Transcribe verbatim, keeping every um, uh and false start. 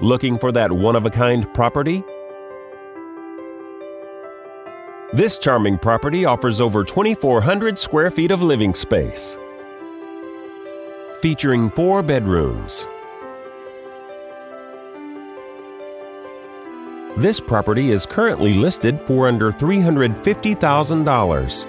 Looking for that one-of-a-kind property? This charming property offers over twenty-four hundred square feet of living space, featuring four bedrooms. This property is currently listed for under three hundred fifty thousand dollars.